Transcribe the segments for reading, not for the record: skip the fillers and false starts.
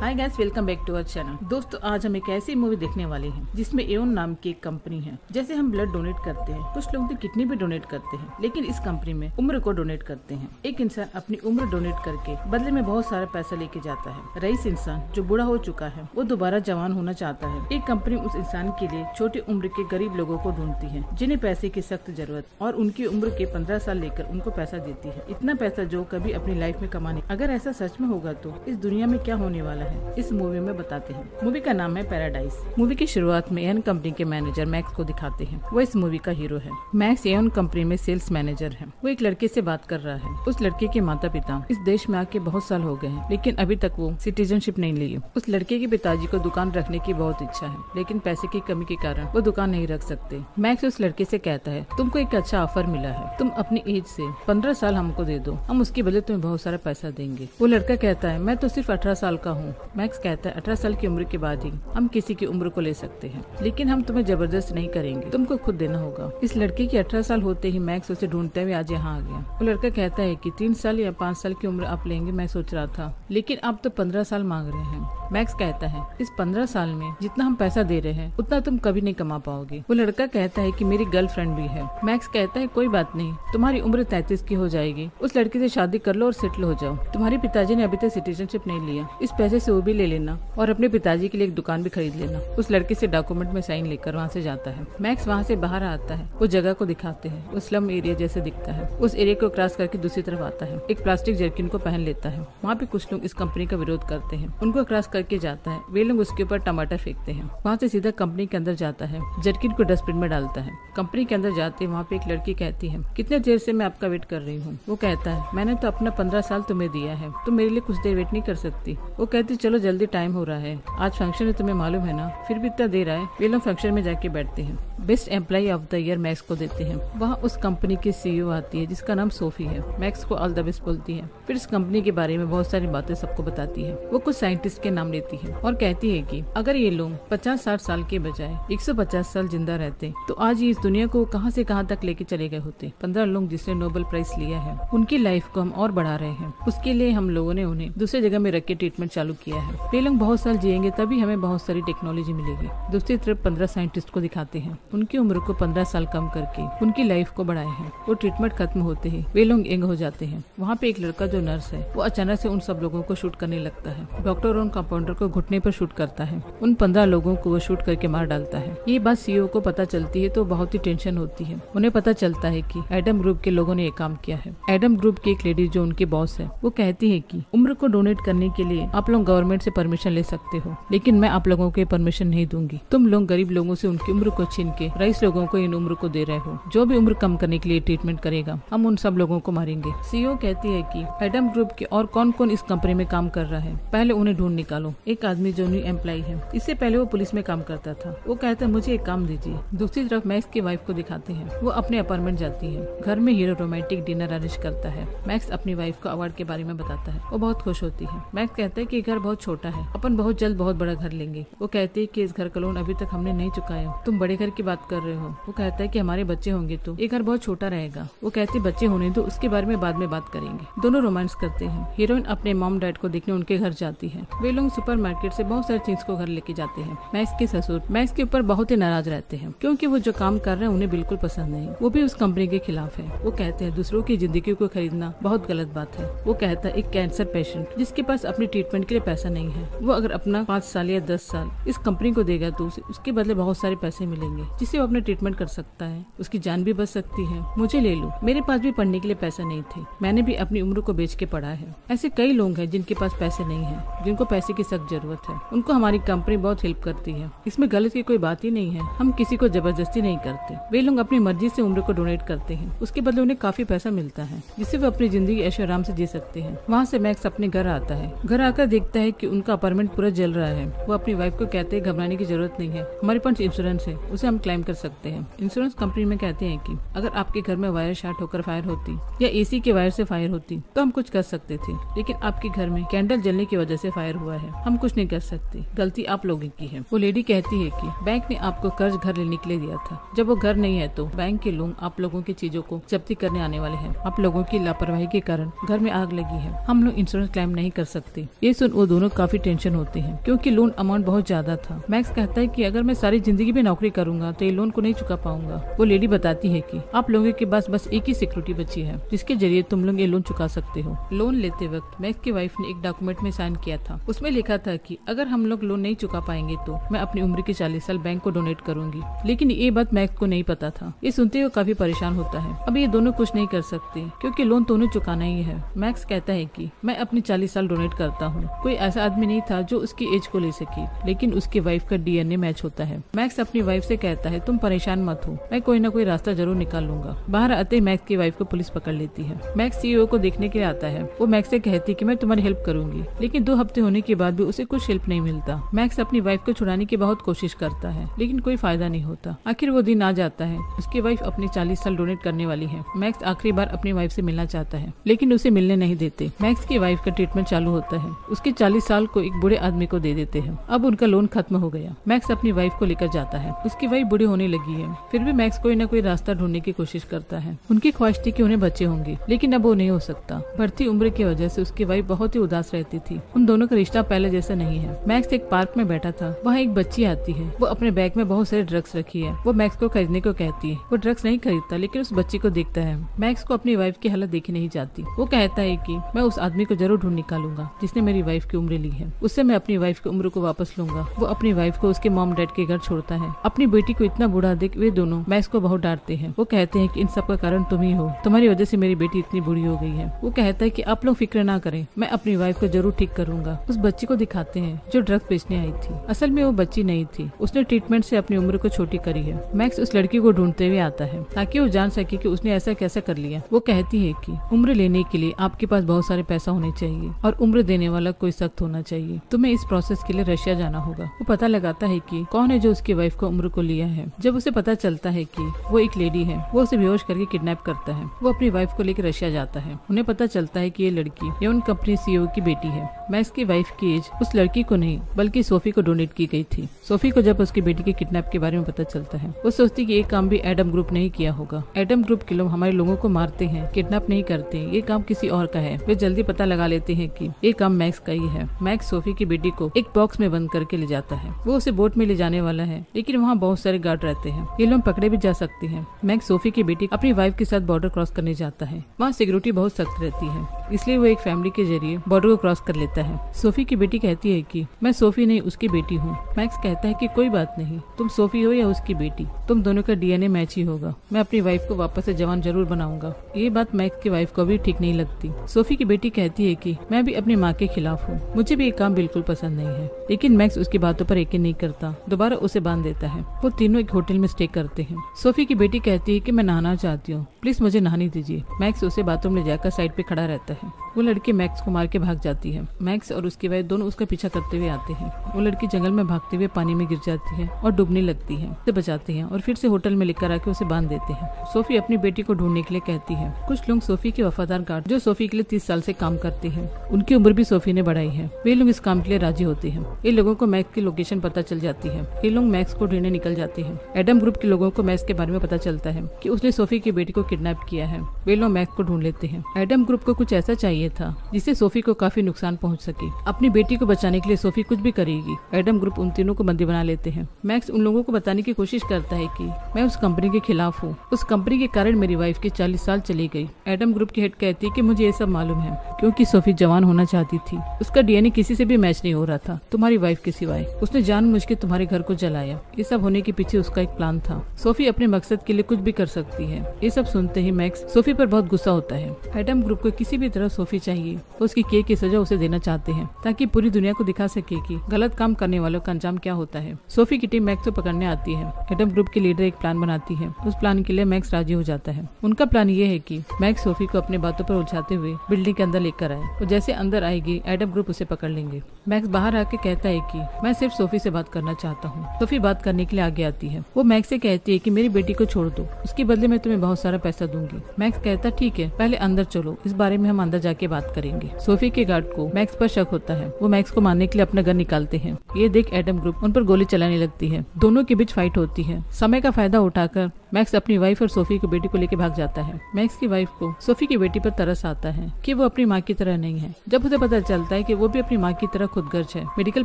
Hi guys, welcome back to our channel. दोस्तों, आज हम एक ऐसी मूवी देखने वाले हैं जिसमें एवन नाम की एक कंपनी है। जैसे हम ब्लड डोनेट करते हैं, कुछ लोग तो किडनी भी डोनेट करते हैं, लेकिन इस कंपनी में उम्र को डोनेट करते हैं। एक इंसान अपनी उम्र डोनेट करके बदले में बहुत सारा पैसा लेके जाता है। रईस इंसान जो बूढ़ा हो चुका है, वो दोबारा जवान होना चाहता है। एक कंपनी उस इंसान के लिए छोटी उम्र के गरीब लोगों को ढूंढती है जिन्हें पैसे की सख्त जरूरत, और उनकी उम्र के 15 साल लेकर उनको पैसा देती है। इतना पैसा जो कभी अपनी लाइफ में कमाने, अगर ऐसा सच में होगा तो इस दुनिया में क्या होने वाला है, इस मूवी में बताते हैं। मूवी का नाम है पैराडाइज। मूवी की शुरुआत में एवन कंपनी के मैनेजर मैक्स को दिखाते हैं। वो इस मूवी का हीरो है। मैक्स एवन कंपनी में सेल्स मैनेजर है। वो एक लड़के से बात कर रहा है। उस लड़के के माता पिता इस देश में आके बहुत साल हो गए हैं, लेकिन अभी तक वो सिटीजनशिप नहीं लिए। उस लड़के के पिताजी को दुकान रखने की बहुत इच्छा है, लेकिन पैसे की कमी के कारण वो दुकान नहीं रख सकते। मैक्स उस लड़के से कहता है, तुमको एक अच्छा ऑफर मिला है, तुम अपनी एज से 15 साल हमको दे दो, हम उसके बदले तुम्हें बहुत सारा पैसा देंगे। वो लड़का कहता है, मैं तो सिर्फ 18 साल का हूँ। मैक्स कहता है, 18 साल की उम्र के बाद ही हम किसी की उम्र को ले सकते हैं, लेकिन हम तुम्हें जबरदस्त नहीं करेंगे, तुमको खुद देना होगा। इस लड़के की 18 साल होते ही मैक्स उसे ढूंढते हुए आज यहाँ आ गया। वो लड़का कहता है कि 3 साल या 5 साल की उम्र आप लेंगे, मैं सोच रहा था, लेकिन आप तो 15 साल मांग रहे हैं। मैक्स कहता है, इस 15 साल में जितना हम पैसा दे रहे हैं उतना तुम कभी नहीं कमा पाओगे। वो लड़का कहता है कि मेरी गर्लफ्रेंड भी है। मैक्स कहता है, कोई बात नहीं, तुम्हारी उम्र 33 की हो जाएगी, उस लड़की से शादी कर लो और सेटल हो जाओ। तुम्हारे पिताजी ने अभी तक सिटीजनशिप नहीं लिया, इस पैसे से वो भी ले लेना और अपने पिताजी के लिए एक दुकान भी खरीद लेना। उस लड़के से डॉक्यूमेंट में साइन लेकर वहाँ से जाता है। मैक्स वहाँ से बाहर आता है। वो जगह को दिखाते हैं, वो स्लम एरिया जैसे दिखता है। उस एरिया को क्रॉस करके दूसरी तरफ आता है। एक प्लास्टिक जर्किन को पहन लेता है। वहाँ पे कुछ लोग इस कंपनी का विरोध करते हैं, उनको क्रॉस करके जाता है। वे लोग उसके ऊपर टमाटर फेंकते हैं। वहाँ से सीधा कंपनी के अंदर जाता है, जर्किन को डस्टबिन में डालता है। कंपनी के अंदर जाते वहाँ पे एक लड़की कहती है, कितने देर से मैं आपका वेट कर रही हूँ। वो कहता है, मैंने तो अपना 15 साल तुम्हें दिया है, तुम मेरे लिए कुछ देर वेट नहीं कर सकती। वो कहती, चलो जल्दी, टाइम हो रहा है, आज फंक्शन है, तुम्हें मालूम है ना, फिर भी इतना देर आए। वे लोग फंक्शन में जाके बैठते हैं। Best employee of the year Max को देते हैं। वहाँ उस कंपनी की सीईओ आती है जिसका नाम सोफी है। मैक्स को ऑल द बेस्ट बोलती है, फिर इस कंपनी के बारे में बहुत सारी बातें सबको बताती है। वो कुछ साइंटिस्ट के नाम लेती है और कहती है कि अगर ये लोग 50-60 साल के बजाय 150 साल जिंदा रहते तो आज ये इस दुनिया को कहाँ से कहाँ तक लेके चले गए होते। 15 लोग जिसने नोबेल प्राइज लिया है, उनकी लाइफ को हम और बढ़ा रहे हैं, उसके लिए हम लोगों ने उन्हें दूसरी जगह में रख के ट्रीटमेंट चालू किया है। वे लोग बहुत साल जिएंगे, तभी हमें बहुत सारी टेक्नोलॉजी मिलेगी। दूसरी तरफ 15 साइंटिस्ट को दिखाते हैं, उनकी उम्र को 15 साल कम करके उनकी लाइफ को बढ़ाए हैं। वो ट्रीटमेंट खत्म होते ही वे लोग यंग हो जाते हैं। वहाँ पे एक लड़का जो नर्स है, वो अचानक से उन सब लोगों को शूट करने लगता है। डॉक्टर और कंपाउंडर को घुटने पर शूट करता है। उन 15 लोगों को वो शूट करके मार डालता है। ये बात सीईओ को पता चलती है तो बहुत ही टेंशन होती है। उन्हें पता चलता है कि एडम ग्रुप के लोगों ने ये काम किया है। एडम ग्रुप की एक लेडी जो उनके बॉस है, वो कहती है कि उम्र को डोनेट करने के लिए आप लोग गवर्नमेंट से परमिशन ले सकते हो, लेकिन मैं आप लोगों को परमिशन नहीं दूंगी। तुम लोग गरीब लोगों से उनकी उम्र को छीन के रईस लोगों को इन उम्र को दे रहे हो। जो भी उम्र कम करने के लिए ट्रीटमेंट करेगा, हम उन सब लोगों को मारेंगे। सीईओ कहती है कि एडम ग्रुप के और कौन कौन इस कंपनी में काम कर रहा है, पहले उन्हें ढूंढ निकालो। एक आदमी जो न्यू एम्प्लॉय है, इससे पहले वो पुलिस में काम करता था। वो कहता है, मुझे एक काम दीजिए। दूसरी तरफ मैक्स की वाइफ को दिखाते हैं। वो अपने अपार्टमेंट जाती है। घर में हीरो रोमांटिक डिनर अरेंज करता है। मैक्स अपनी वाइफ को अवार्ड के बारे में बताता है। वो बहुत खुश होती है। मैक्स कहता है कि घर बहुत छोटा है, अपन बहुत जल्द बहुत बड़ा घर लेंगे। वो कहती है कि इस घर का लोन अभी तक हमने नहीं चुकाया, तुम बड़े घर की बात कर रहे हो। वो कहता है कि हमारे बच्चे होंगे तो ये घर बहुत छोटा रहेगा। वो कहती है, बच्चे होने दो, उसके बारे में बाद में बात करेंगे। दोनों रोमांस करते हैं। हीरोइन अपने मॉम डैड को देखने उनके घर जाती है। वे लोग सुपरमार्केट से बहुत सारी चीज को घर लेके जाते हैं। मैक्स के ससुर मैक्स के ऊपर बहुत ही नाराज रहते हैं, क्योंकि वो जो काम कर रहे हैं उन्हें बिल्कुल पसंद नहीं। वो भी उस कंपनी के खिलाफ है। वो कहते हैं, दूसरों की जिंदगी को खरीदना बहुत गलत बात है। वो कहता है, एक कैंसर पेशेंट जिसके पास अपनी ट्रीटमेंट के लिए पैसा नहीं है, वो अगर अपना 5 साल या 10 साल इस कंपनी को देगा तो उसके बदले बहुत सारे पैसे मिलेंगे, जिससे वो अपने ट्रीटमेंट कर सकता है, उसकी जान भी बच सकती है। मुझे ले लो, मेरे पास भी पढ़ने के लिए पैसा नहीं थे, मैंने भी अपनी उम्र को बेच के पढ़ा है। ऐसे कई लोग हैं जिनके पास पैसे नहीं है, जिनको पैसे की सख्त जरूरत है, उनको हमारी कंपनी बहुत हेल्प करती है। इसमें गलत की कोई बात ही नहीं है, हम किसी को जबरदस्ती नहीं करते। वे लोग अपनी मर्जी से उम्र को डोनेट करते हैं, उसके बदले उन्हें काफी पैसा मिलता है, जिससे वो अपनी जिंदगी ऐशो आराम से जी सकते हैं। वहाँ से मैक्स अपने घर आता है। घर आकर देखता है कि उनका अपार्टमेंट पूरा जल रहा है। वो अपनी वाइफ को कहते हैं, घबराने की जरूरत नहीं है, हमारे पास इंश्योरेंस है, उसे हम क्लेम कर सकते हैं। इंश्योरेंस कंपनी में कहते हैं कि अगर आपके घर में वायर शॉर्ट होकर फायर होती या एसी के वायर से फायर होती तो हम कुछ कर सकते थे, लेकिन आपके घर में कैंडल जलने की वजह से फायर हुआ है, हम कुछ नहीं कर सकते, गलती आप लोगों की है। वो लेडी कहती है कि बैंक ने आपको कर्ज घर लेने के लिए दिया था, जब वो घर नहीं है तो बैंक के लोग आप लोगों की चीजों को जब्ती करने आने वाले हैं। आप लोगों की लापरवाही के कारण घर में आग लगी है, हम लोग इंश्योरेंस क्लेम नहीं कर सकते। ये सुन वो दोनों काफी टेंशन होती है क्योंकि लोन अमाउंट बहुत ज्यादा था। मैक्स कहता है कि अगर मैं सारी जिंदगी में नौकरी करूंगा तो ये लोन को नहीं चुका पाऊंगा। वो लेडी बताती है कि आप लोगों के पास बस एक ही सिक्योरिटी बची है जिसके जरिए तुम लोग ये लोन चुका सकते हो। लोन लेते वक्त मैक्स की वाइफ ने एक डॉक्यूमेंट में साइन किया था, उसमें लिखा था कि अगर हम लोग लोन नहीं चुका पाएंगे तो मैं अपनी उम्र के 40 साल बैंक को डोनेट करूंगी। लेकिन ये बात मैक्स को नहीं पता था। ये सुनते हुए काफी परेशान होता है। अब ये दोनों कुछ नहीं कर सकते क्योंकि लोन तो उन्हें चुकाना ही है। मैक्स कहता है कि मैं अपने 40 साल डोनेट करता हूँ। कोई ऐसा आदमी नहीं था जो उसकी एज को ले सके, लेकिन उसकी वाइफ का DNA मैच होता है। मैक्स अपनी वाइफ से कहता है तुम परेशान मत हो, मैं कोई ना कोई रास्ता जरूर निकाल लूंगा। बाहर आते ही मैक्स की वाइफ को पुलिस पकड़ लेती है। मैक्स CEO को देखने के लिए आता है। वो मैक्स से कहती कि मैं तुम्हारी हेल्प करूंगी, लेकिन 2 हफ्ते होने के बाद भी उसे कुछ हेल्प नहीं मिलता। मैक्स अपनी वाइफ को छुड़ाने की बहुत कोशिश करता है लेकिन कोई फायदा नहीं होता। आखिर वो दिन आ जाता है, उसकी वाइफ अपने 40 साल डोनेट करने वाली है। मैक्स आखिरी बार अपनी वाइफ से मिलना चाहता है लेकिन उसे मिलने नहीं देते। मैक्स की वाइफ का ट्रीटमेंट चालू होता है। उसके 40 साल को एक बूढ़े आदमी को दे देते हैं। अब उनका लोन खत्म हो गया। मैक्स अपनी वाइफ को लेकर जाता है। उसकी वाइफ बूढ़ी होने लगी है, फिर भी मैक्स कोई न कोई रास्ता ढूंढने की कोशिश करता है। उनकी ख्वाहिश थी कि उन्हें बच्चे होंगे, लेकिन अब वो नहीं हो सकता। बढ़ती उम्र की वजह से उसकी वाइफ बहुत ही उदास रहती थी। उन दोनों का रिश्ता पहले जैसा नहीं है। मैक्स एक पार्क में बैठा था, वहाँ एक बच्ची आती है। वो अपने बैग में बहुत सारे ड्रग्स रखी है। वो मैक्स को खरीदने को कहती है। वो ड्रग्स नहीं खरीदता लेकिन उस बच्ची को देखता है। मैक्स को अपनी वाइफ की हालत देखी नहीं जाती। वो कहता है कि मैं उस आदमी को जरूर ढूंढ निकालूंगा जिसने मेरी वाइफ की उम्र ली है। उससे मैं अपनी वाइफ की उम्र को वापस लूंगा। वो अपनी वाइफ को उसके मॉम डैड के घर छोड़ता है। अपनी बेटी को इतना बूढ़ा देख वे दोनों मैक्स को बहुत डांटते हैं। वो कहते हैं कि इन सब का कारण तुम ही हो, तुम्हारी वजह से मेरी बेटी इतनी बूढ़ी हो गई है। वो कहता है कि आप लोग फिक्र ना करें, मैं अपनी वाइफ को जरूर ठीक करूंगा। उस बच्ची को दिखाते हैं जो ड्रग्स बेचने आई थी। असल में वो बच्ची नहीं थी, उसने ट्रीटमेंट से अपनी उम्र को छोटी करी है। मैक्स उस लड़की को ढूंढते हुए आता है ताकि वो जान सके कि उसने ऐसा कैसे कर लिया। वो कहती है कि उम्र लेने के लिए आपके पास बहुत सारे पैसा होने चाहिए और उम्र देने वाला कोई सख्त होना चाहिए। तुम्हें इस प्रोसेस के लिए रशिया जाना होगा। वो पता लगाता है कि कौन है जो उसकी वाइफ को उम्र को लिया है। जब उसे पता चलता है कि वो एक लेडी है, वो उसे बेहोश करके किडनैप करता है। वो अपनी वाइफ को लेकर रशिया जाता है। उन्हें पता चलता है कि ये लड़की ये उन कंपनी CEO की बेटी है। मैक्स की वाइफ की एज उस लड़की को नहीं बल्कि सोफी को डोनेट की गई थी। सोफी को जब उसकी बेटी के किडनैप के बारे में पता चलता है, वो सोचती कि ये काम भी एडम ग्रुप नहीं किया होगा। एडम ग्रुप के लोग हमारे लोगों को मारते हैं, किडनैप नहीं करते, ये काम किसी और का है। वे जल्दी पता लगा लेते हैं कि ये काम मैक्स का ही है। मैक्स सोफी की बेटी को एक बॉक्स में बंद करके ले जाता है। वो उसे बोट में ले जाने वाला है लेकिन वहाँ बहुत सारे गार्ड रहते हैं। ये लोग पकड़े भी जा सकते हैं। मैक्स सोफी की बेटी अपनी वाइफ के साथ बॉर्डर क्रॉस करने जाता है। वहाँ सिक्योरिटी बहुत सख्त रहती है, इसलिए वो एक फैमिली के जरिए बॉर्डर को क्रॉस कर लेता है। सोफी की बेटी कहती है कि मैं सोफी नहीं उसकी बेटी हूँ। मैक्स कहता है कि कोई बात नहीं, तुम सोफी हो या उसकी बेटी, तुम दोनों का DNA मैच ही होगा। मैं अपनी वाइफ को वापस से जवान जरूर बनाऊंगा। ये बात मैक्स की वाइफ को भी ठीक नहीं लगती। सोफी की बेटी कहती है कि मैं भी अपनी माँ के खिलाफ हूँ, मुझे भी ये काम बिल्कुल पसंद नहीं है। लेकिन मैक्स उसकी बातों पर यकीन नहीं करता, दोबारा उसे बांध देता है। वो तीनों एक होटल में स्टे करते हैं। सोफी की बेटी कहती है कि मैं नहाना चाहती हूँ, प्लीज मुझे नहाने दीजिए। मैक्स उसे बाथरूम ले जाकर साइड पे खड़ा रहता है। वो लड़की मैक्स को मार के भाग जाती है। मैक्स और उसकी वाइफ दोनों उसका पीछा करते हुए आते हैं। वो लड़की जंगल में भागते हुए पानी में गिर जाती है और डूबने लगती है। उसे बचाते हैं और फिर से होटल में लेकर आके उसे बांध देते हैं। सोफी अपनी बेटी को ढूंढने के लिए कहती है। कुछ लोग सोफी के वफादार गार्ड जो सोफी के लिए 30 साल से काम करते हैं, उनकी उम्र भी सोफी ने बढ़ाई है, वे लोग इस काम के लिए राजी होते हैं। ये लोगों को मैक्स की लोकेशन पता चल जाती है। ये लोग मैक्स को ढूंढने निकल जाते हैं। एडम ग्रुप के लोगों को मैक्स के बारे में पता चलता है कि उसने सोफी की बेटी को किडनैप किया है। वे लोग मैक्स को ढूंढ लेते हैं। एडम ग्रुप को कुछ ऐसा चाहिए था जिससे सोफी को काफी नुकसान पहुंच सके। अपनी बेटी को बचाने के लिए सोफी कुछ भी करेगी। एडम ग्रुप उन तीनों को बंदी बना लेते हैं। मैक्स उन लोगों को बताने की कोशिश करता है कि मैं उस कंपनी के खिलाफ हूँ, उस कंपनी के कारण मेरी वाइफ की 40 साल चली गई। एडम ग्रुप की हेड कहती है कि मुझे ये सब मालूम है क्योंकि सोफी जवान होना चाहती थी, उसका DNA किसी से भी मैच नहीं हो रहा था तुम्हारी वाइफ के सिवाय। उसने जानबूझ के तुम्हारे घर को जलाया। ये सब होने के पीछे उसका एक प्लान था। सोफी अपने मकसद के लिए कुछ भी कर सकती है। ये सब सुनते ही मैक्स सोफी पर बहुत गुस्सा होता है। एडम ग्रुप को किसी भी तरह सोफी चाहिए। उसकी केक की सजा उसे देना चाहते हैं ताकि पूरी दुनिया को दिखा सके कि गलत काम करने वालों का अंजाम क्या होता है। सोफी की टीम मैक्स को पकड़ने आती है। एडम ग्रुप की लीडर एक प्लान बनाती है। उस प्लान के लिए मैक्स राजी हो जाता है। उनका प्लान ये है कि मैक्स सोफी को अपने बातों पर उलझाते हुए बिल्डिंग के अंदर लेकर आए और जैसे अंदर आएगी एडम ग्रुप उसे पकड़ लेंगे। मैक्स बाहर आके कहता है कि मैं सिर्फ सोफी से बात करना चाहता हूँ। सोफी बात करने के लिए आगे आती है। वो मैक्स से कहती है कि मेरी बेटी को छोड़ दो, उसके बदले मैं तुम्हें बहुत सारा पैसा दूंगी। मैक्स कहता ठीक है, पहले अंदर चलो, इस बारे में हम अंदर जाके बात करेंगे। सोफी के गार्ड को मैक्स पर शक होता है। वो मैक्स को मारने के लिए अपना गन निकालते हैं। ये देख एडम ग्रुप उन पर गोली चलाने लगती है। दोनों के बीच फाइट होती है। समय का फायदा उठाकर मैक्स अपनी वाइफ और सोफी के बेटी को लेकर भाग जाता है। मैक्स की वाइफ को सोफी की बेटी पर तरस आता है कि वो अपनी माँ की तरह नहीं है। जब उसे पता चलता है कि वो भी अपनी माँ की तरह खुदगर्ज है, मेडिकल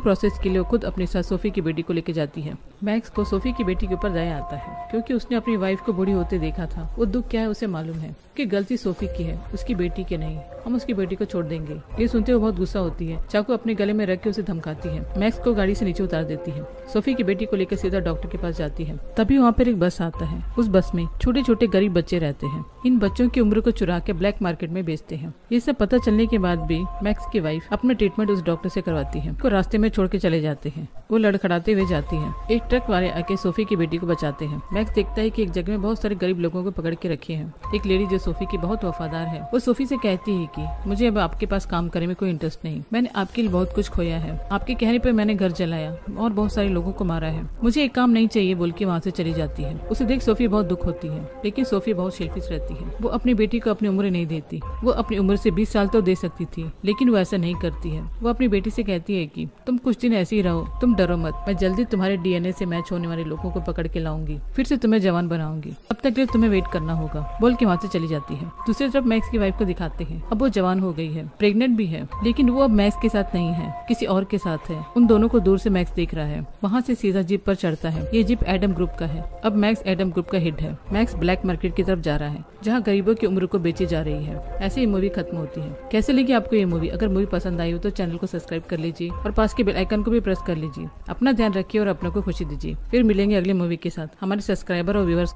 प्रोसेस के लिए वो खुद अपने साथ सोफी की बेटी को लेके जाती है। मैक्स को सोफी की बेटी के ऊपर दया आता है क्योंकि उसने अपनी वाइफ को बूढ़ी होते देखा था। वो दुख क्या है उसे मालूम है कि गलती सोफी की है, उसकी बेटी की नहीं। हम उसकी बेटी को छोड़ देंगे। ये सुनते हुए बहुत गुस्सा होती है, चाकू अपने गले में रख के उसे धमकाती है। मैक्स को गाड़ी से नीचे उतार देती है। सोफी की बेटी को लेकर सीधा डॉक्टर के पास जाती है। तभी वहाँ पर एक बस आता है। उस बस में छोटे छोटे गरीब बच्चे रहते हैं। इन बच्चों की उम्र को चुरा के ब्लैक मार्केट में बेचते हैं। ये सब पता चलने के बाद भी मैक्स की वाइफ अपना ट्रीटमेंट उस डॉक्टर से करवाती है। को रास्ते में छोड़ के चले जाते हैं। वो लड़खड़ाते हुए जाती है। एक ट्रक वाले आके सोफी की बेटी को बचाते हैं। मैक्स देखता है कि एक जगह में बहुत सारे गरीब लोगों को पकड़ के रखे हैं। एक लेडी जो सोफी की बहुत वफादार है, वो सोफी से कहती है कि मुझे अब आपके पास काम करने में कोई इंटरेस्ट नहीं। मैंने आपके लिए बहुत कुछ खोया है। आपके कहने पर मैंने घर जलाया और बहुत सारे लोगों को मारा है। मुझे एक काम नहीं चाहिए बोल के वहाँ से चली जाती है। उसे देख सोफी बहुत दुख होती है, लेकिन सोफी बहुत सेल्फिश रहती है। वो अपनी बेटी को अपनी उम्र नहीं देती। वो अपनी उम्र से 20 साल तो दे सकती थी, लेकिन वो ऐसा नहीं करती है। वो अपनी बेटी से कहती है कि तुम कुछ दिन ऐसे ही रहो, तुम डरो मत। मैं जल्दी तुम्हारे DNA से मैच होने वाले लोगों को पकड़ के लाऊंगी, फिर से तुम्हें जवान बनाऊंगी। अब तक लिए तुम्हें वेट करना होगा बोल के वहाँ से चली जाती है। दूसरी तरफ मैक्स की वाइफ को दिखाते हैं। अब वो जवान हो गई है, प्रेग्नेंट भी है, लेकिन वो अब मैक्स के साथ नहीं है, किसी और के साथ है। उन दोनों को दूर से मैक्स देख रहा है। वहाँ से सीधा जीप पर चढ़ता है। ये जीप एडम ग्रुप का है। अब मैक्स एडम ग्रुप का हेड है। मैक्स ब्लैक मार्केट की तरफ जा रहा है, जहाँ गरीबों की उम्र को बेची जा रही है। ऐसे ही मूवी खत्म होती है। कैसे लगी आपको ये मूवी? अगर मूवी पसंद आई हो तो चैनल को सब्सक्राइब कर लीजिए और पास के बेल आइकन को भी प्रेस कर लीजिए। अपना ध्यान रखिए और अपनों को खुशी दीजिए। फिर मिलेंगे अगली मूवी के साथ। हमारे सब्सक्राइबर और व्यूअर्स